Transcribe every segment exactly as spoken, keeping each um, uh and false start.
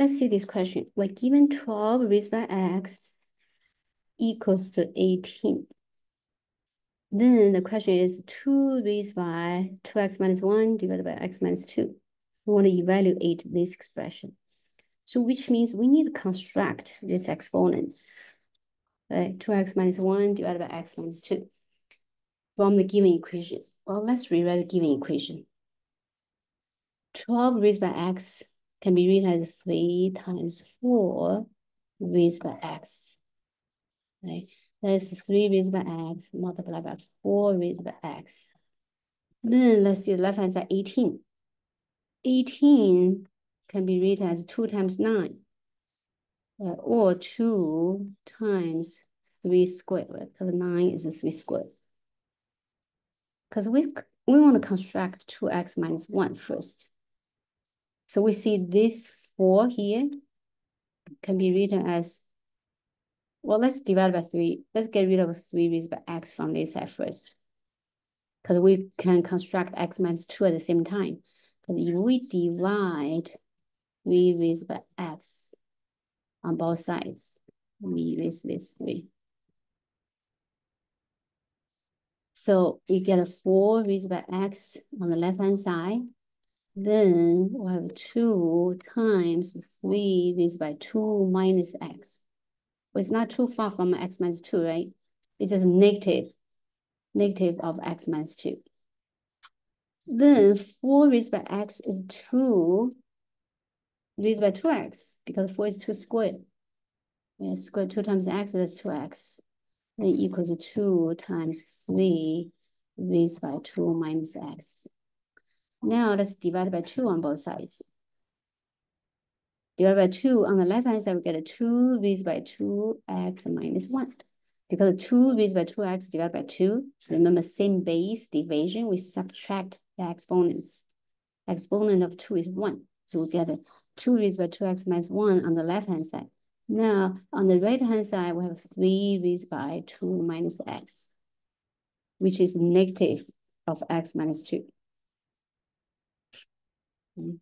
Let's see this question. We're given twelve raised by x equals to eighteen. Then the question is two raised by two x minus one divided by x minus two. We want to evaluate this expression. So which means we need to construct these exponents. Okay, two x minus one divided by x minus two from the given equation. Well, let's rewrite the given equation. twelve raised by x can be written as three times four raised by x. Okay. That's three raised by x multiplied by four raised by x. Then let's see the left hand side, eighteen. eighteen can be written as two times nine, uh, or two times three squared, right? Because nine is a three squared. Because we, we want to construct two x minus one first. So we see this four here can be written as, well, let's divide by three. Let's get rid of three raised by x from this side first, because we can construct x minus two at the same time. Because if we divide three raised by x on both sides, let me erase this three. So we get a four raised by x on the left-hand side. Then we'll have two times three raised by two minus x. Well, it's not too far from x minus two, right? It's just negative, negative of x minus two. Then four raised by x is two raised by two x, because four is two squared. Yeah, square two times x, that's two x. Then equals two times three raised by two minus x. Now let's divide by two on both sides. Divided by two on the left hand side, we get a two raised by two x minus one. Because two raised by two x divided by two, remember same base division, we subtract the exponents. Exponent of two is one. So we get a two raised by two x minus one on the left hand side. Now on the right hand side, we have three raised by two minus x, which is negative of x minus two. Okay.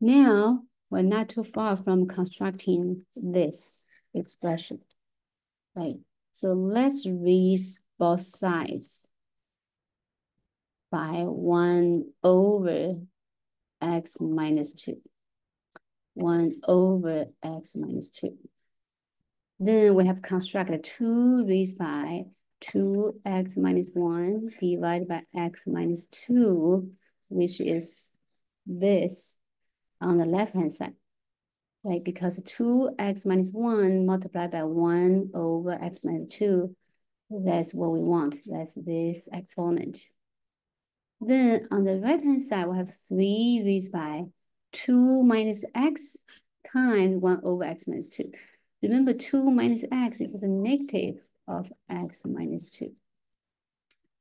Now, we're not too far from constructing this expression, right? So let's raise both sides by one over x minus two. one over x minus two. Then we have constructed two raised by two x minus one divided by x minus two, which is this on the left-hand side, right? Because two x minus one multiplied by one over x minus two, that's what we want. That's this exponent. Then on the right-hand side, we have three raised by two minus x times one over x minus two. Remember, two minus x is the negative of x minus two.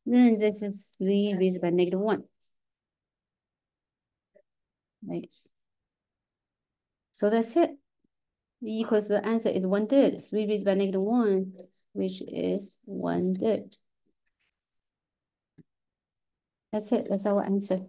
Then this is three raised by negative one. Right. So that's it. The equals the answer is one third. Three raised by negative one, which is one third. That's it. That's our answer.